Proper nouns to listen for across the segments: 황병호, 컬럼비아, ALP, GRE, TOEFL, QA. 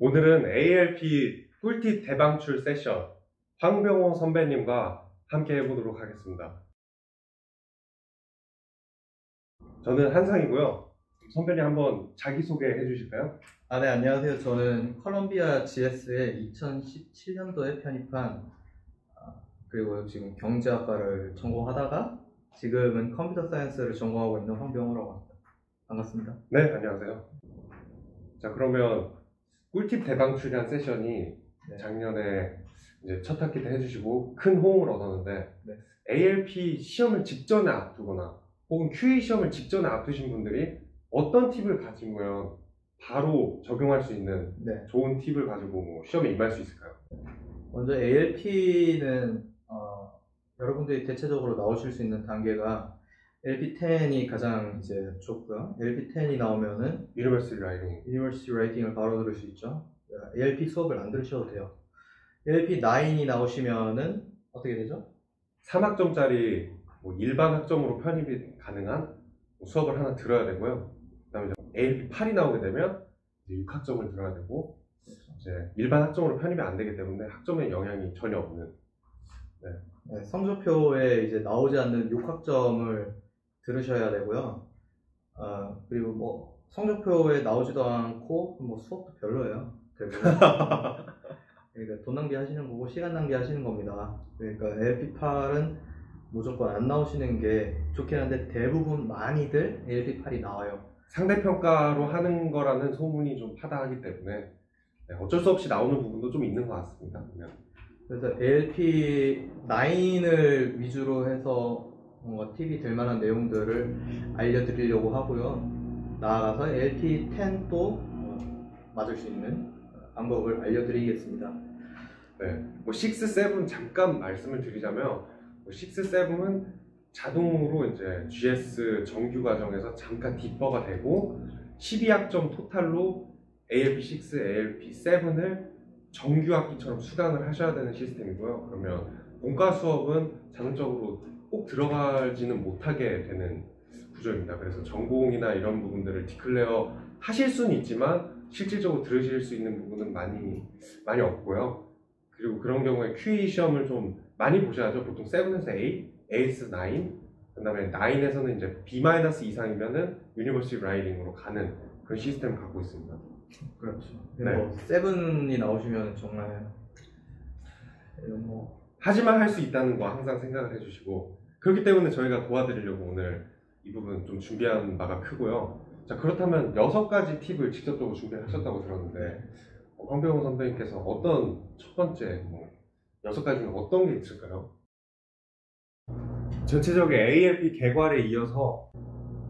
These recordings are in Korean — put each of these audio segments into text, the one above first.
오늘은 ALP 꿀팁 대방출 세션 황병호 선배님과 함께 해보도록 하겠습니다. 저는 한상이고요. 선배님 한번 자기소개해 주실까요? 네, 안녕하세요. 저는 컬럼비아 GS에 2017년도에 편입한, 그리고 지금 경제학과를 전공하다가 지금은 컴퓨터 사이언스를 전공하고 있는 황병호라고 합니다. 반갑습니다. 네, 안녕하세요. 자, 그러면 꿀팁 대방출이란 세션이 작년에 이제 첫 학기 때 해주시고 큰 호응을 얻었는데, ALP 시험을 직전에 앞두거나 혹은 QA 시험을 직전에 앞두신 분들이 어떤 팁을 가지면 바로 적용할 수 있는 좋은 팁을 가지고 시험에 임할 수 있을까요? 먼저 ALP는 여러분들이 대체적으로 나오실 수 있는 단계가 ALP10이 가장 이제 좋고요. ALP10이 나오면은 University Writing을 바로 들을 수 있죠. ALP 수업을 안 들으셔도 돼요. ALP9이 나오시면은 어떻게 되죠? 3학점짜리 일반 학점으로 편입이 가능한 수업을 하나 들어야 되고요. 그다음에 ALP8이 나오게 되면 6학점을 들어야 되고, 이제 일반 학점으로 편입이 안 되기 때문에 학점에 영향이 전혀 없는. 성적표에 이제 나오지 않는 6학점을 들으셔야 되고요. 그리고 성적표에 나오지도 않고 수업도 별로예요. 그러니까 돈 낭비 하시는 거고 시간 낭비 하시는 겁니다. 그러니까 ALP8은 무조건 안 나오시는 게 좋긴 한데, 대부분 많이들 ALP8이 나와요. 상대평가로 하는 거라는 소문이 좀 파다하기 때문에 어쩔 수 없이 나오는 부분도 좀 있는 것 같습니다. 그래서 ALP9을 위주로 해서 뭔가 팁이 될 만한 내용들을 알려드리려고 하고요. 나아가서 ALP10도 맞을 수 있는 방법을 알려드리겠습니다. 네, 6, 7 잠깐 말씀을 드리자면, 6, 7은 자동으로 이제 GS 정규 과정에서 잠깐 디퍼가 되고 12학점 토탈로 ALP6, ALP7을 정규 학기처럼 수강을 하셔야 되는 시스템이고요. 그러면 본과 수업은 자동적으로 꼭 들어가지는 못하게 되는 구조입니다. 그래서 전공이나 이런 부분들을 디클레어 하실 수는 있지만 실질적으로 들으실 수 있는 부분은 많이 없고요. 그리고 그런 경우에 QA 시험을 좀 많이 보셔야죠. 보통 7에서 A, A에서 9, 그 다음에 9에서는 이제 B- 이상이면은 유니버시티 라이팅으로 가는 그런 시스템을 갖고 있습니다. 그렇죠. 네. 7이 나오시면 정말 하지만 할 수 있다는 거 항상 생각을 해주시고, 그렇기 때문에 저희가 도와드리려고 오늘 이 부분 좀 준비한 바가 크고요. 자, 그렇다면 6가지 팁을 직접적으로 준비를 하셨다고 들었는데, 황병호 선배님께서 어떤 첫 번째 6가지 중에 어떤 게 있을까요? 전체적인 ALP 개괄에 이어서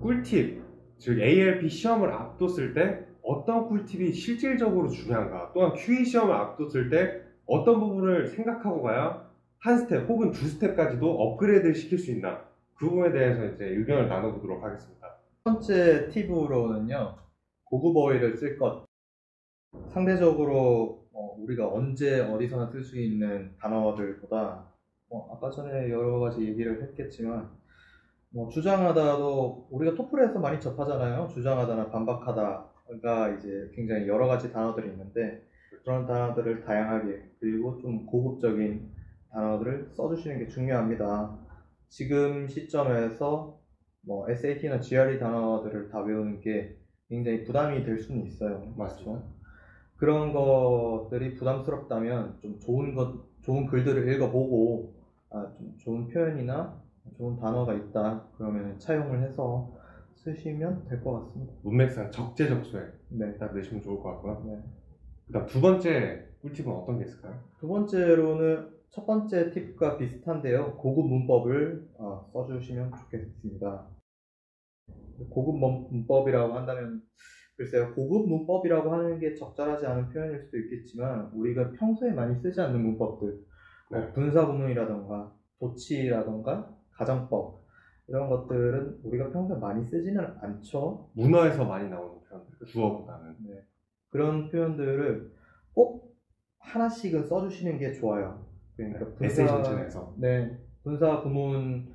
꿀팁, 즉 ALP 시험을 앞뒀을 때 어떤 꿀팁이 실질적으로 중요한가, 또한 QA 시험을 앞뒀을 때 어떤 부분을 생각하고 가야 한 스텝 혹은 2스텝까지도 업그레이드를 시킬 수 있나, 그 부분에 대해서 이제 의견을 나눠보도록 하겠습니다. 첫 번째 팁으로는요, 고급 어휘를 쓸 것. 상대적으로 우리가 언제 어디서나 쓸 수 있는 단어들보다 아까 전에 여러 가지 얘기를 했겠지만, 주장하다도 우리가 토플에서 많이 접하잖아요. 주장하다나 반박하다가 이제 굉장히 여러 가지 단어들이 있는데, 그런 단어들을 다양하게, 그리고 좀 고급적인 단어들을 써주시는 게 중요합니다. 지금 시점에서 SAT나 GRE 단어들을 다 외우는 게 굉장히 부담이 될 수는 있어요. 맞죠? 그런 것들이 부담스럽다면 좀 좋은 글들을 읽어보고, 좀 좋은 표현이나 좋은 단어가 있다 그러면 차용을 해서 쓰시면 될 것 같습니다. 문맥상 적재적소에 딱 내시면 좋을 것 같고요. 그다음 2번째 꿀팁은 어떤 게 있을까요? 2번째로는 첫 번째 팁과 비슷한데요, 고급 문법을 써주시면 좋겠습니다. 고급 문법이라고 한다면, 글쎄요, 고급 문법이라고 하는 게 적절하지 않은 표현일 수도 있겠지만, 우리가 평소에 많이 쓰지 않는 문법들, 분사구문이라던가 도치라던가 가정법, 이런 것들은 우리가 평소에 많이 쓰지는 않죠. 문어에서 많이 나오는 표현들, 주어보다는. 그런 표현들을 꼭 하나씩은 써주시는 게 좋아요. 그러니까 에세이 전체에서 분사구문을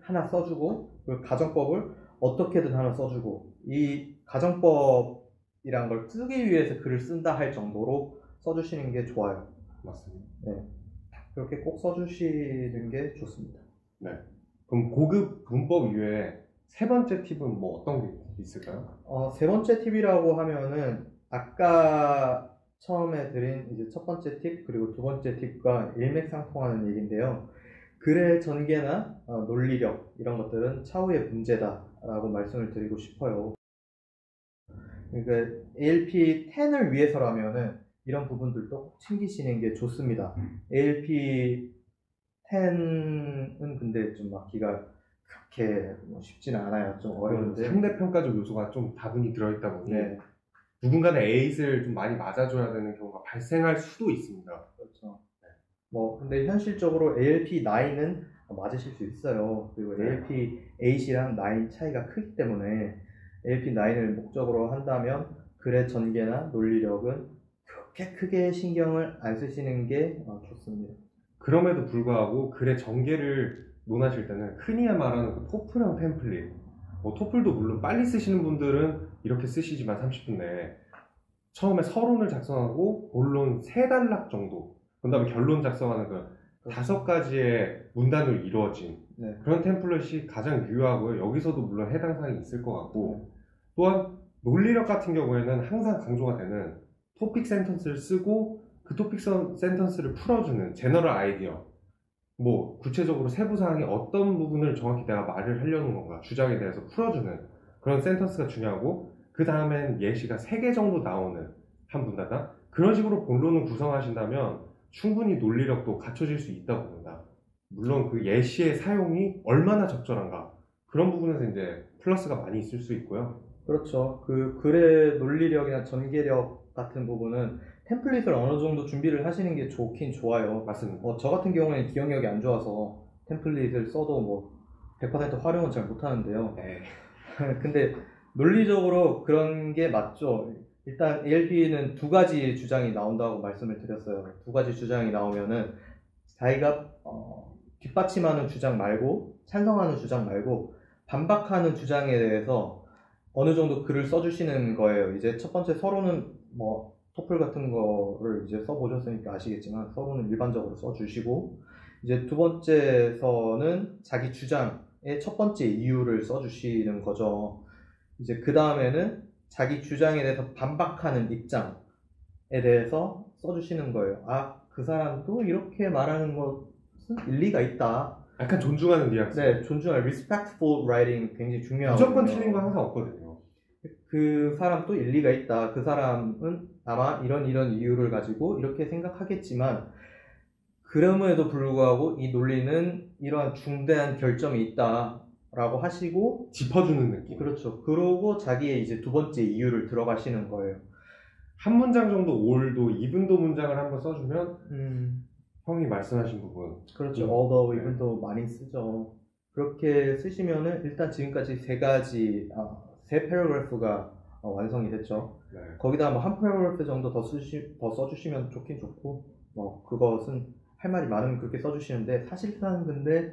하나 써주고, 그리고 가정법을 어떻게든 하나 써주고, 이 가정법 이란 걸 쓰기 위해서 글을 쓴다 할 정도로 써주시는 게 좋아요. 맞습니다. 네, 그렇게 꼭 써주시는 게 좋습니다. 네. 그럼 고급 문법 이외에 세 번째 팁은 뭐 어떤 게 있을까요? 세 번째 팁이라고 하면은 아까 처음에 드린 이제 첫 번째 팁 그리고 두 번째 팁과 일맥상통하는 얘기인데요. 글의 전개나 논리력 이런 것들은 차후의 문제다라고 말씀을 드리고 싶어요. 그러니까 ALP 10을 위해서라면은 이런 부분들도 꼭 챙기시는 게 좋습니다. ALP 10은 근데 좀 막기가 그렇게 쉽지는 않아요. 좀 어려운데 상대평가적 요소가 좀 다분히 들어있다 보니 네. 누군가는 에잇을 좀 많이 맞아줘야 되는 경우가 발생할 수도 있습니다. 그렇죠. 네. 뭐 근데 현실적으로 ALP 9은 맞으실 수 있어요. 그리고 네. ALP 8이랑 9 차이가 크기 때문에 ALP 9을 목적으로 한다면 글의 전개나 논리력은 그렇게 크게 신경을 안 쓰시는 게 좋습니다. 그럼에도 불구하고 글의 전개를 논하실 때는 흔히 말하는 그 토플형 템플릿, 뭐 토플도 물론 빨리 쓰시는 분들은 이렇게 쓰시지만 30분 내에 처음에 서론을 작성하고 본론 3단락 정도, 그 다음에 결론 작성하는 그 5가지의 문단으로 이루어진 네. 그런 템플릿이 가장 유효하고요. 여기서도 물론 해당 사항이 있을 것 같고 네. 또한 논리력 같은 경우에는 항상 강조가 되는 토픽 센턴스를 쓰고 그 토픽 센턴스를 풀어주는 제너럴 아이디어, 뭐 구체적으로 세부사항이 어떤 부분을 정확히 내가 말을 하려는 건가 주장에 대해서 풀어주는 그런 센턴스가 중요하고 그 다음엔 예시가 3개 정도 나오는 한 문단당 그런 식으로 본론을 구성하신다면 충분히 논리력도 갖춰질 수 있다고 봅니다. 물론 그 예시의 사용이 얼마나 적절한가 그런 부분에서 이제 플러스가 많이 있을 수 있고요. 그렇죠. 그 글의 논리력이나 전개력 같은 부분은 템플릿을 어느 정도 준비를 하시는 게 좋긴 좋아요. 맞습니다. 저 같은 경우에는 기억력이 안 좋아서 템플릿을 써도 뭐 100% 활용은 잘 못하는데요. 근데 논리적으로 그런 게 맞죠. 일단 ALP는 2가지 주장이 나온다고 말씀을 드렸어요. 2가지 주장이 나오면은 자기가 뒷받침하는 주장 말고 찬성하는 주장 말고 반박하는 주장에 대해서 어느 정도 글을 써주시는 거예요. 이제 첫 번째 서론은 뭐 토플 같은 거를 이제 써보셨으니까 아시겠지만 서론은 일반적으로 써주시고 이제 두 번째서는 자기 주장의 첫 번째 이유를 써주시는 거죠. 이제 그 다음에는 자기 주장에 대해서 반박하는 입장에 대해서 써주시는 거예요. 아, 그 사람도 이렇게 말하는 것은 일리가 있다. 약간 존중하는 뉘앙스. 네, 존중하는 respectful writing 굉장히 중요하거든요. 무조건 틀린 거 항상 없거든요. 그 사람도 일리가 있다. 그 사람은 아마 이런 이유를 가지고 이렇게 생각하겠지만 그럼에도 불구하고 이 논리는 이러한 중대한 결점이 있다 라고 하시고 짚어주는 느낌. 그렇죠. 그러고 자기의 이제 2번째 이유를 들어가시는 거예요. 한 문장 정도 올도 이분도 문장을 한번 써주면 형이 말씀하신 부분. 그렇죠. although, even도 네. 많이 쓰죠. 그렇게 쓰시면은 일단 지금까지 3가지, 3패러그래프가 완성이 됐죠. 네. 거기다 뭐 한 패러그래프 정도 더 써주시면 좋긴 좋고, 뭐 그것은 할 말이 많으면 그렇게 써주시는데 사실상 근데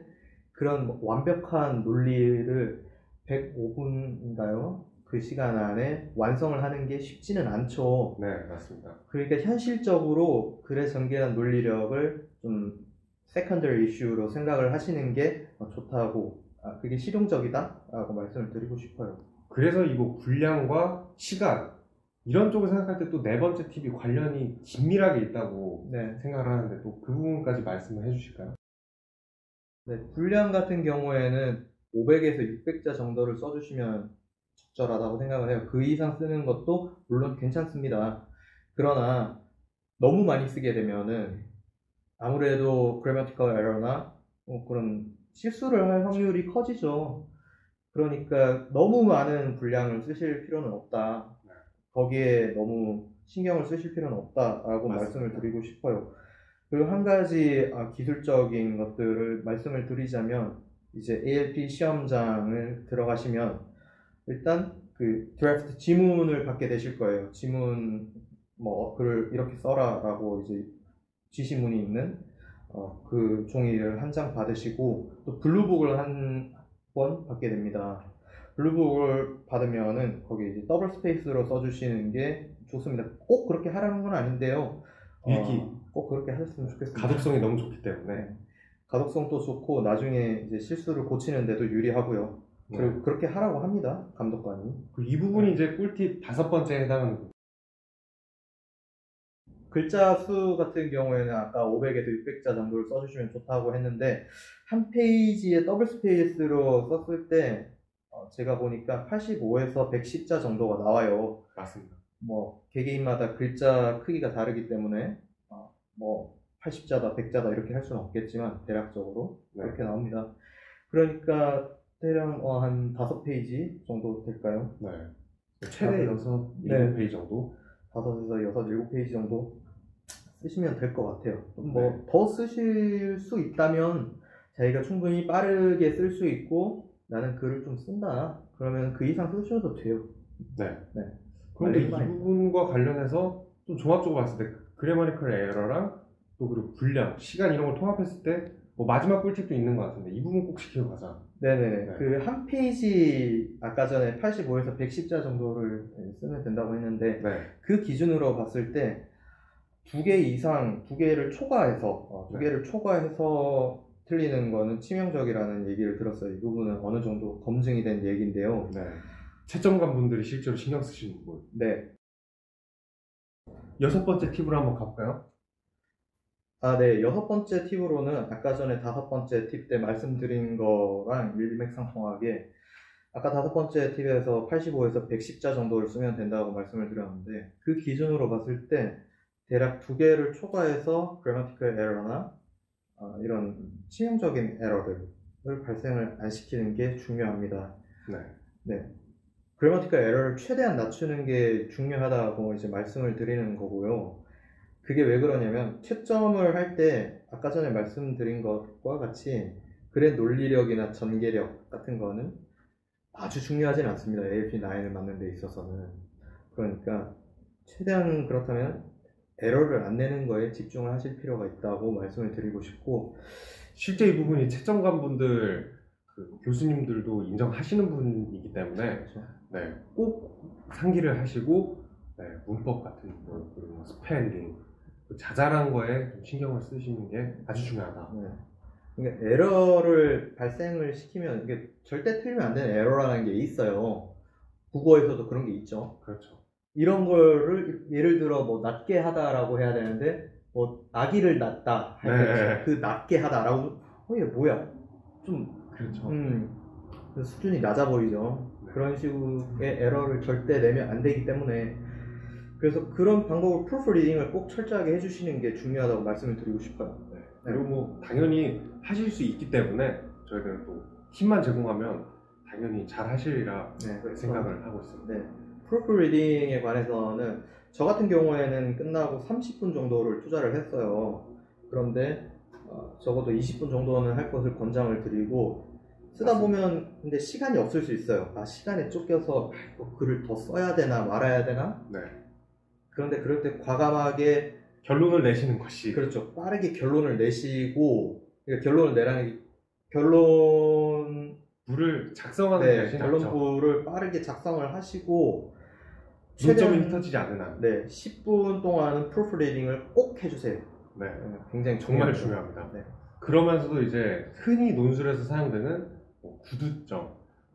그런 뭐 완벽한 논리를 105분인가요? 그 시간 안에 완성을 하는 게 쉽지는 않죠. 네, 맞습니다. 그러니까 현실적으로 글의 전개란 논리력을 좀 세컨더리 이슈로 생각을 하시는 게 좋다고, 그게 실용적이다라고 말씀을 드리고 싶어요. 그래서 이거 분량과 시간 이런 쪽을 생각할 때 또 4번째 팁이 관련이 긴밀하게 있다고 네. 생각을 하는데 또 그 부분까지 말씀을 해주실까요? 네, 분량 같은 경우에는 500에서 600자 정도를 써주시면 적절하다고 생각을 해요. 그 이상 쓰는 것도 물론 괜찮습니다. 그러나 너무 많이 쓰게 되면은 아무래도 grammatical error나 그런 실수를 할 확률이 커지죠. 그러니까 너무 많은 분량을 쓰실 필요는 없다. 거기에 너무 신경을 쓰실 필요는 없다라고 맞습니다. 말씀을 드리고 싶어요. 그리고 한 가지 기술적인 것들을 말씀을 드리자면 이제 ALP 시험장을 들어가시면 일단 그 드래프트 지문을 받게 되실 거예요. 지문 뭐 글을 이렇게 써라라고 이제 지시문이 있는 그 종이를 1장 받으시고 또 블루북을 1권 받게 됩니다. 블루북을 받으면은 거기 이제 더블 스페이스로 써주시는 게 좋습니다. 꼭 그렇게 하라는 건 아닌데요. 읽기 꼭 그렇게 하셨으면 좋겠습니다. 가독성이 너무 좋기 때문에. 가독성도 좋고 나중에 이제 실수를 고치는데도 유리하고요. 그리고 그렇게 하라고 합니다, 감독관이. 이 부분이 이제 꿀팁 5번째에 해당하는. 글자 수 같은 경우에는 아까 500에서 600자 정도를 써주시면 좋다고 했는데, 한 페이지에 더블 스페이스로 썼을 때 제가 보니까 85에서 110자 정도가 나와요. 맞습니다. 뭐 개개인마다 글자 크기가 다르기 때문에 뭐 80자다 100자다 이렇게 할 수는 없겠지만 대략적으로 그렇게 나옵니다. 그러니까 대략 한 5페이지 정도 될까요? 네. 최대 6, 7페이지 정도? 5에서 6, 7페이지 정도 쓰시면 될 것 같아요. 뭐 더 쓰실 수 있다면 자기가 충분히 빠르게 쓸 수 있고 나는 글을 좀 쓴다 그러면 그 이상 쓰셔도 돼요. 네. 그런데 이 부분과 관련해서 좀 종합적으로 봤을 때 그래머니컬 에러랑 또 그리고 분량, 시간 이런 걸 통합했을 때 뭐 마지막 꿀팁도 있는 것 같은데 이 부분 꼭 지키고 가자. 네네. 그 한 페이지 아까 전에 85에서 110자 정도를 쓰면 된다고 했는데 그 기준으로 봤을 때 2개 이상, 2개를 초과해서 2개를 초과해서 틀리는 거는 치명적이라는 얘기를 들었어요. 이 부분은 어느 정도 검증이 된 얘기인데요. 채점관 분들이 실제로 신경 쓰시는 부분. 네. 6번째 팁으로 한번 가볼까요? 아, 네. 6번째 팁으로는 아까 전에 5번째 팁 때 말씀드린 거랑 일맥상통하게 아까 5번째 팁에서 85에서 110자 정도를 쓰면 된다고 말씀을 드렸는데 그 기준으로 봤을 때 대략 2개를 초과해서 grammatical error나 이런 치명적인 에러들을 발생을 안 시키는 게 중요합니다. 네. grammatical error를 최대한 낮추는 게 중요하다고 이제 말씀을 드리는 거고요. 그게 왜 그러냐면 채점을 할 때 아까 전에 말씀드린 것과 같이 글의 논리력이나 전개력 같은 거는 아주 중요하진 않습니다. ALP 9을 맞는 데 있어서는. 그러니까 최대한 그렇다면 에러를 안 내는 거에 집중을 하실 필요가 있다고 말씀을 드리고 싶고, 실제 이 부분이 채점관 분들 교수님들도 인정하시는 분이기 때문에 그렇죠. 네, 꼭 상기를 하시고 문법 같은 거, 그리고 스펠링, 자잘한 거에 좀 신경을 쓰시는 게 아주 중요하다. 그러니까 에러를 발생을 시키면 이게 절대 틀리면 안 되는 에러라는 게 있어요. 국어에서도 그런 게 있죠. 그렇죠. 이런 거를 예를 들어 뭐 낮게 하다라고 해야 되는데 뭐 아기를 낳다 할 때 그 낮게 하다라고 얘 뭐야? 좀 그렇죠. 수준이 낮아 보이죠. 그런 식의 에러를 절대 내면 안 되기 때문에 그래서 그런 방법을 프로프리딩을 꼭 철저하게 해주시는 게 중요하다고 말씀을 드리고 싶어요. 그리고 뭐 당연히 하실 수 있기 때문에 저희들은 또 팁만 제공하면 당연히 잘 하시리라 생각을 하고 있습니다. 프로프리딩에 관해서는 저 같은 경우에는 끝나고 30분 정도를 투자를 했어요. 그런데 적어도 20분 정도는 할 것을 권장을 드리고, 쓰다 보면 근데 시간이 없을 수 있어요. 시간에 쫓겨서 글을 더 써야 되나 말아야 되나? 그런데 그럴 때 과감하게 결론을 내시는 것이, 그렇죠, 빠르게 결론을 내시고, 그러니까 결론을 내라는, 결론부를 작성하는 결론부를 빠르게 작성을 하시고 문점이 흩어지지 않는 한 10분 동안은 프로프리딩을 꼭 해주세요. 굉장히 정말 중요합니다. 그러면서도 이제 흔히 논술에서 사용되는 뭐 구두점,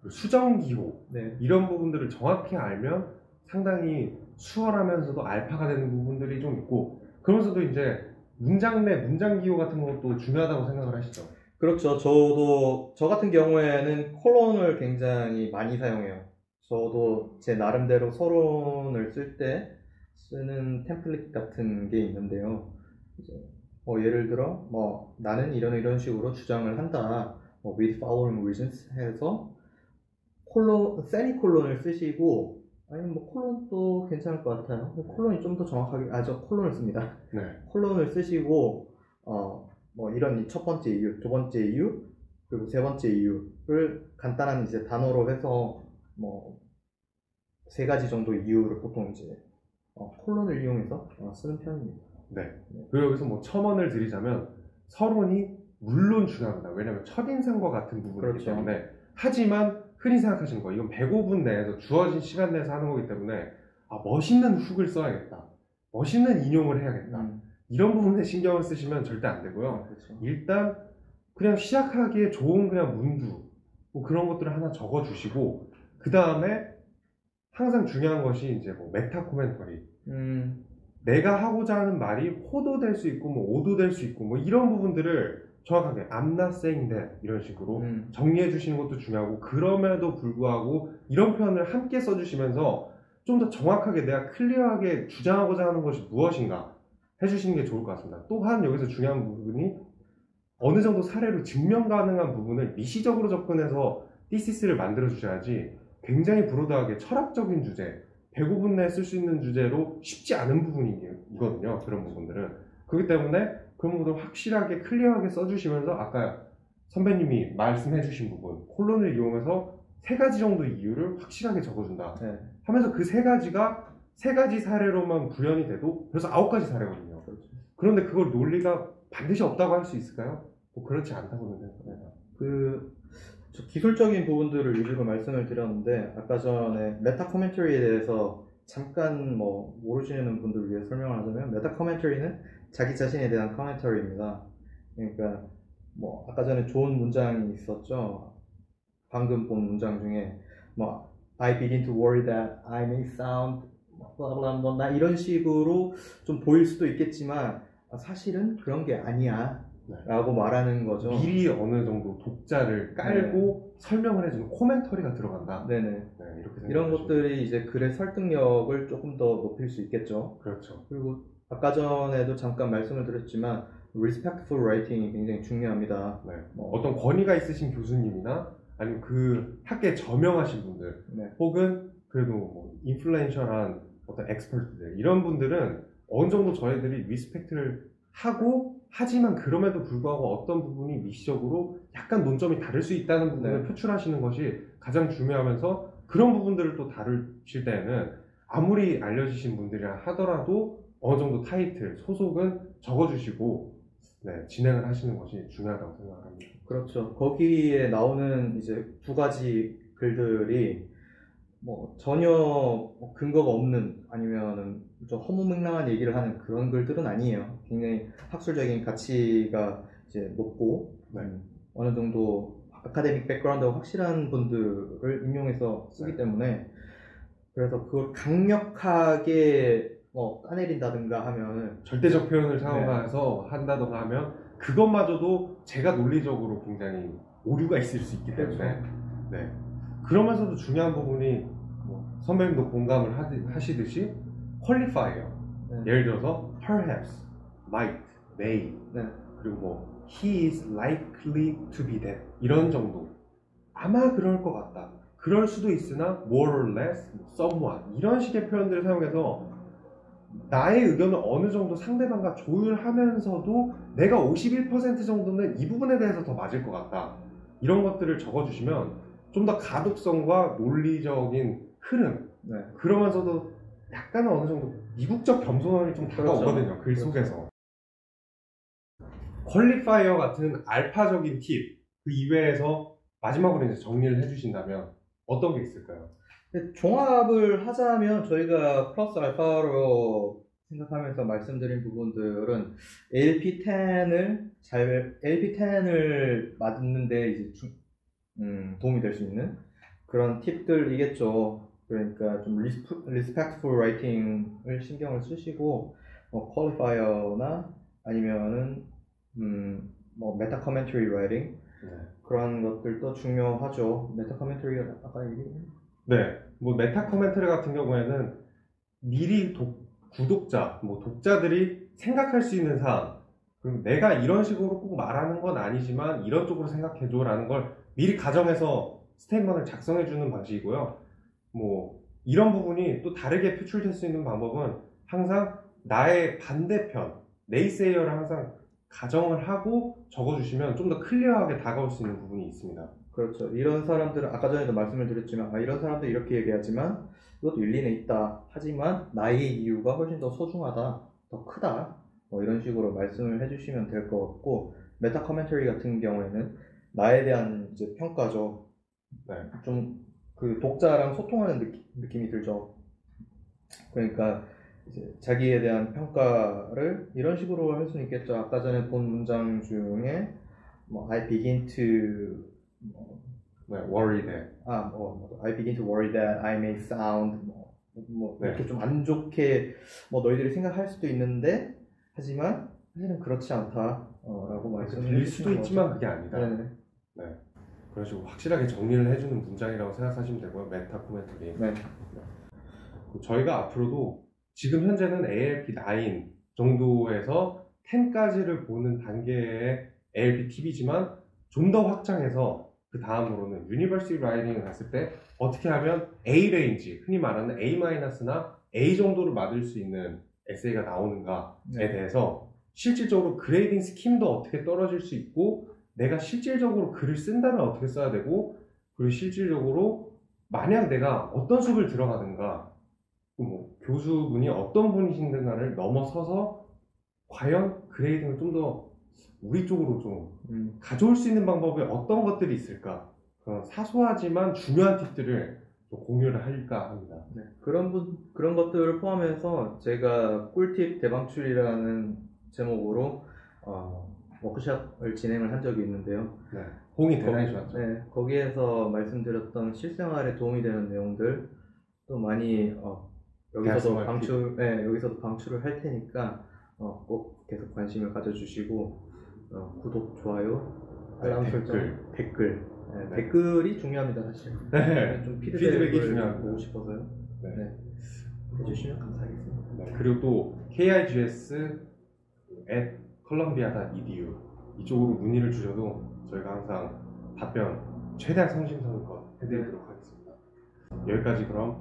수정기호 이런 부분들을 정확히 알면 상당히 수월하면서도 알파가 되는 부분들이 좀 있고, 그러면서도 이제 문장 내 문장기호 같은 것도 중요하다고 생각을 하시죠. 그렇죠. 저도 저 같은 경우에는 콜론을 굉장히 많이 사용해요. 저도 제 나름대로 서론을 쓸 때 쓰는 템플릿 같은 게 있는데요. 이제 뭐 예를 들어 뭐 나는 이런 식으로 주장을 한다, 뭐 with following reasons 해서 콜론, 세미콜론을 쓰시고, 아니면 뭐 콜론도 괜찮을 것 같아요. 콜론이 좀 더 정확하게, 저 콜론을 씁니다. 콜론을 쓰시고 뭐 이런 첫 번째 이유, 두 번째 이유, 그리고 세 번째 이유를 간단한 이제 단어로 해서 뭐 세 가지 정도 이유를 보통 이제 콜론을 이용해서 쓰는 편입니다. 그리고 여기서 뭐 첨언을 드리자면 서론이 물론 중요합니다. 왜냐하면 첫인상과 같은 부분이기 때문에. 하지만 흔히 생각하시는 거예요. 이건 105분 내에서 주어진 시간 내에서 하는 거기 때문에 아, 멋있는 훅을 써야겠다, 멋있는 인용을 해야겠다, 이런 부분에 신경을 쓰시면 절대 안 되고요. 그렇죠. 일단 그냥 시작하기에 좋은 그냥 문구 뭐 그런 것들을 하나 적어주시고, 그 다음에 항상 중요한 것이 이제 뭐 메타 코멘터리, 내가 하고자 하는 말이 호도 될 수 있고 뭐 오도 될 수 있고 뭐 이런 부분들을 정확하게 I'm not saying that 이런 식으로 정리해 주시는 것도 중요하고, 그럼에도 불구하고 이런 표현을 함께 써주시면서 좀 더 정확하게 내가 클리어하게 주장하고자 하는 것이 무엇인가 해주시는 게 좋을 것 같습니다. 또한 여기서 중요한 부분이 어느 정도 사례로 증명 가능한 부분을 미시적으로 접근해서 디시스를 만들어 주셔야지, 굉장히 브로드하게 철학적인 주제, 105분 내에 쓸 수 있는 주제로 쉽지 않은 부분이거든요. 그런 부분들은. 그렇기 때문에 그런 부분을 확실하게 클리어하게 써주시면서 아까 선배님이 말씀해 주신 부분, 콜론을 이용해서 3가지 정도 이유를 확실하게 적어준다. 네. 하면서 그 3가지가 3가지 사례로만 구현이 돼도 벌써 9가지 사례거든요. 그렇죠. 그런데 그걸 논리가 반드시 없다고 할 수 있을까요? 뭐 그렇지 않다고는 생각합니다. 저 기술적인 부분들을 일부러 말씀을 드렸는데, 아까 전에 메타 코멘터리에 대해서 잠깐 뭐 모르시는 분들을 위해 설명을 하자면, 메타 코멘터리는 자기 자신에 대한 코멘터리입니다. 그러니까 뭐 아까 전에 좋은 문장이 있었죠. 방금 본 문장 중에 뭐 I begin to worry that I may sound 나 이런 식으로 좀 보일 수도 있겠지만 사실은 그런 게 아니야. 네. 라고 말하는 거죠. 미리 어느 정도 독자를 깔고 네. 설명을 해주는 코멘터리가 들어간다. 네네. 네, 이렇게 이런 것들이 이제 글의 설득력을 조금 더 높일 수 있겠죠. 그렇죠. 그리고 아까 전에도 잠깐 말씀을 드렸지만 respectful writing이 굉장히 중요합니다. 네. 어떤 권위가 있으신 교수님이나 아니면 그 학계 저명하신 분들, 네. 혹은 그래도 뭐 인플루엔셜한 어떤 엑스퍼트들, 이런 분들은 어느 정도 저희들이 리스펙트를 하고, 하지만 그럼에도 불구하고 어떤 부분이 미시적으로 약간 논점이 다를 수 있다는 부분을 네. 표출하시는 것이 가장 중요하면서, 그런 부분들을 또 다루실 때에는 아무리 알려주신 분들이라 하더라도 어느 정도 타이틀, 소속은 적어주시고 네, 진행을 하시는 것이 중요하다고 생각합니다. 그렇죠. 거기에 나오는 이제 2가지 글들이 뭐 전혀 근거가 없는, 아니면은 좀 허무맹랑한 얘기를 하는 그런 글들은 아니에요. 굉장히 학술적인 가치가 이제 높고 네. 어느 정도 아카데믹 백그라운드가 확실한 분들을 인용해서 쓰기 네. 때문에, 그래서 그걸 강력하게 까내린다든가 하면은, 절대적 표현을 사용해서 네. 한다든가 하면 그것마저도 제가 논리적으로 굉장히 오류가 있을 수 있기 때문에 그렇죠. 네. 그러면서도 중요한 부분이 선배님도 공감을 하시듯이 qualifier예요. 네. 예를 들어서 perhaps, might, may, 네. 그리고 뭐 he is likely to be that 이런 정도, 아마 그럴 것 같다, 그럴 수도 있으나 more or less, someone 이런 식의 표현들을 사용해서 나의 의견을 어느 정도 상대방과 조율하면서도 내가 51% 정도는 이 부분에 대해서 더 맞을 것 같다, 이런 것들을 적어주시면 좀 더 가독성과 논리적인 흐름, 네. 그러면서도 약간 어느 정도 미국적 겸손함이 좀 다가오거든요. 그렇죠. 글 속에서. 퀄리파이어 같은 알파적인 팁, 그 이외에서 마지막으로 이제 정리를 해주신다면 어떤 게 있을까요? 종합을 하자면 저희가 플러스 알파로 생각하면서 말씀드린 부분들은 ALP 10을 맞는데 이제 도움이 될 수 있는 그런 팁들이겠죠. 그러니까 좀 respectful writing을 신경을 쓰시고, qualifier나 아니면은 뭐 meta commentary writing 네. 그런 것들도 중요하죠. meta commentary 아까 얘기했나요? 네, 뭐 meta commentary 같은 경우에는 미리 구독자, 뭐 독자들이 생각할 수 있는 사항, 그럼 내가 이런 식으로 꼭 말하는 건 아니지만 이런 쪽으로 생각해줘라는 걸 미리 가정해서 스테이트먼을 작성해주는 방식이고요. 뭐 이런 부분이 또 다르게 표출될 수 있는 방법은 항상 나의 반대편, 네이세이어를 항상 가정을 하고 적어주시면 좀 더 클리어하게 다가올 수 있는 부분이 있습니다. 그렇죠. 이런 사람들은 아까 전에도 말씀을 드렸지만 이런 사람들 이렇게 얘기하지만 이것도 일리는 있다, 하지만 나의 이유가 훨씬 더 소중하다, 더 크다, 뭐 이런 식으로 말씀을 해주시면 될 것 같고, 메타 커멘터리 같은 경우에는 나에 대한 이제 평가죠. 네. 좀 그 독자랑 소통하는 느낌이 들죠. 그러니까 이제 자기에 대한 평가를 이런 식으로 할 수는 있겠죠. 아까 전에 본 문장 중에 뭐 I begin to worry that. I begin to worry that I may sound 네. 이렇게 좀 안 좋게 너희들이 생각할 수도 있는데 하지만 사실은 그렇지 않다라고 말씀을 들릴 수도 있지만 거죠. 그게 아니다. 네네. 네. 그런 식으로 확실하게 정리를 해주는 문장이라고 생각하시면 되고요. 메타 코멘터리. 네. 저희가 앞으로도 지금 현재는 ALP 9 정도에서 10까지를 보는 단계의 ALP 팁이지만 좀 더 확장해서 그 다음으로는 유니버시티 라이딩을 갔을 때 어떻게 하면 A 레인지, 흔히 말하는 A-나 A 정도를 맞을 수 있는 에세이가 나오는가에 네. 대해서 실질적으로 그레이딩 스킴도 어떻게 떨어질 수 있고 내가 실질적으로 글을 쓴다면 어떻게 써야 되고 그리고 실질적으로 만약 내가 어떤 수업을 들어가든가 뭐 교수분이 어떤 분이신가를 넘어서서 과연 그레이딩을 좀 더 우리 쪽으로 좀 가져올 수 있는 방법에 어떤 것들이 있을까 그런 사소하지만 중요한 팁들을 공유를 할까 합니다. 네. 그런 것들을 포함해서 제가 꿀팁 대방출이라는 제목으로 워크숍을 진행을 한 적이 있는데요. 네. 호응이 대단히 좋았죠. 네. 거기에서 말씀드렸던 실생활에 도움이 되는 내용들 또 많이 여기서도 방출을 할 테니까 꼭 계속 관심을 가져주시고 구독, 좋아요, 알람 설정, 댓글. 네, 네. 댓글이 중요합니다, 사실. 네. 좀 피드백이 중요하고 보고 싶어서요. 네. 네. 해주시면 감사하겠습니다. 네. 그리고 또 kigs@columbia.edu 이쪽으로 문의를 주셔도 저희가 항상 답변 최대한 성심성의껏 해드리도록 하겠습니다. 여기까지 그럼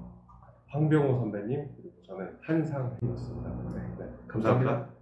황병호 선배님 그리고 저는 한상이었습니다. 네. 네. 감사합니다.